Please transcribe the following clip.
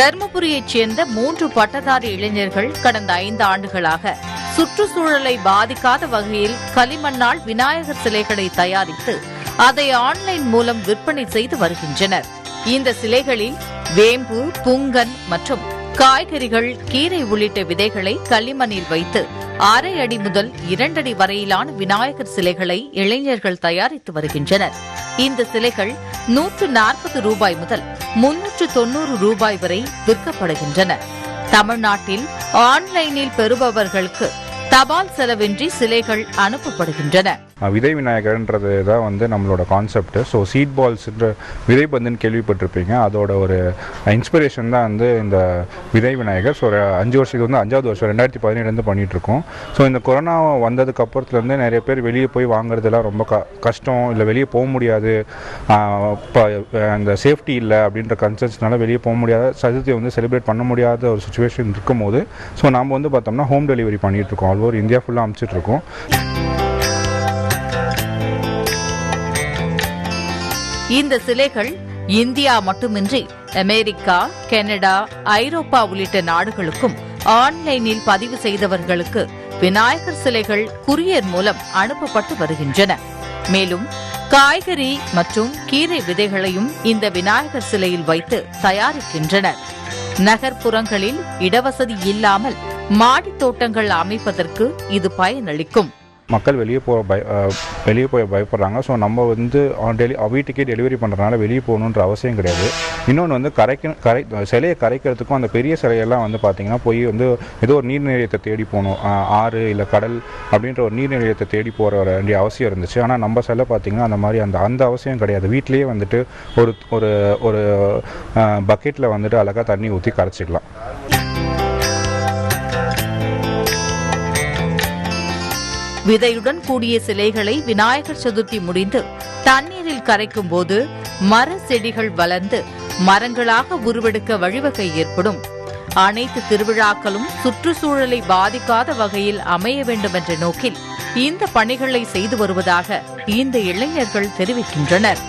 தர்மபுரியைச் சேர்ந்த 3 பட்டதாரி இளைஞர்கள் கடந்த 5 ஆண்டுகளாக சுற்றுச்சூழலை பாதிக்காத வகையில் களிமண்ணால் விநாயகர் சிலைகளை தயாரித்து அதை ஆன்லைன் மூலம் விற்பனை செய்து வருகின்றனர். இந்த சிலைகளில் வேம்பு, புங்கன் மற்றும் காய்கறிகள், கீரை உள்ளிட்ட விதைகளை களிமண்ணில் வைத்து 6 அடி முதல் 2 அடி வரையிலான விநாயகர் சிலைகளை இளைஞர்கள் தயாரித்து வருகின்றனர். இந்த சிலைகள் 140 ரூபாய் முதல் 390 ரூபாய் வரை விற்கப்படுகின்றன. தமிழ்நாட்டில் ஆன்லைனில் பெறுபவர்களுக்கு தபால் செலவின்றி சிலைகள் அனுப்பப்படுகின்றன. விதை விநாயகர்ன்றது தான் வந்து நம்மளோட கான்செப்ட். ஸோ சீட் பால்ஸ்ன்ற விதை பந்துன்னு கேள்விப்பட்டிருப்பீங்க. அதோட ஒரு இன்ஸ்பிரேஷன் தான் வந்து இந்த விதை விநாயகர். ஸோ 5 வருஷத்துக்கு வந்து 5வது வருஷம் 2017 பண்ணிகிட்ருக்கோம். ஸோ இந்த கொரோனா வந்ததுக்கு அப்புறத்துலேருந்து நிறைய பேர் வெளியே போய் வாங்குறதுலாம் ரொம்ப கஷ்டம், இல்லை வெளியே போக முடியாது, அந்த சேஃப்டி இல்லை அப்படின்ற கன்சர்ன்ஸ்னால வெளியே போக முடியாத சதுர்த்தியை வந்து செலிப்ரேட் பண்ண முடியாத ஒரு சுச்சுவேஷன் இருக்கும்போது ஸோ நாம் வந்து பார்த்தோம்னா ஹோம் டெலிவரி பண்ணிகிட்ருக்கோம். ஆல் ஓவர் இந்தியா ஃபுல்லாக அனுப்பிச்சிட்ருக்கோம். இந்த சிலைகள் இந்தியா மட்டுமின்றி அமெரிக்கா, கனடா, ஐரோப்பா உள்ளிட்ட நாடுகளுக்கும் ஆன்லைனில் பதிவு செய்தவர்களுக்கு விநாயகர் சிலைகள் குரியர் மூலம் அனுப்பப்பட்டு வருகின்றன. மேலும் காய்கறி மற்றும் கீரை விதைகளையும் இந்த விநாயகர் சிலையில் வைத்து தயாரிக்கின்றனர். நகர்ப்புறங்களில் இடவசதி இல்லாமல் மாடித் தோட்டங்கள் அமைப்பதற்கு இது பயனளிக்கும். மக்கள் வெளியே போய் பயப்படுறாங்க. ஸோ நம்ம வந்து வீட்டுக்கே டெலிவரி பண்ணுறதுனால வெளியே போகணுன்ற அவசியம் கிடையாது. இன்னொன்று வந்து சிலையை கரைக்கிறதுக்கும் அந்த பெரிய சிலையெல்லாம் வந்து பார்த்திங்கன்னா போய் வந்து ஏதோ ஒரு நீர்நிலையத்தை தேடி போகணும், ஆறு இல்லை கடல் அப்படின்ற ஒரு நீர்நிலையத்தை தேடி போகிற வேண்டிய அவசியம் இருந்துச்சு. ஆனால் நம்ம சிலை பார்த்திங்கன்னா அந்த மாதிரி அந்த அவசியம் கிடையாது. வீட்டிலேயே வந்துட்டு ஒரு ஒரு ஒரு பக்கெட்டில் வந்துட்டு அழகாக தண்ணி ஊற்றி கரைச்சிக்கலாம். விதையுடன் கூடிய சிலைகளை விநாயகர் சதுர்த்தி முடிந்து தண்ணீரில் கரைக்கும் போது மர செடிகள் வளர்ந்து மரங்களாக உருவெடுக்க வழிவகை ஏற்படும். அனைத்து திருவிழாக்களும் சுற்றுச்சூழலை பாதிக்காத வகையில் அமைய வேண்டும் என்ற நோக்கில் இந்த பணிகளை செய்து வருவதாக இந்த இளைஞர்கள் தெரிவிக்கின்றனர்.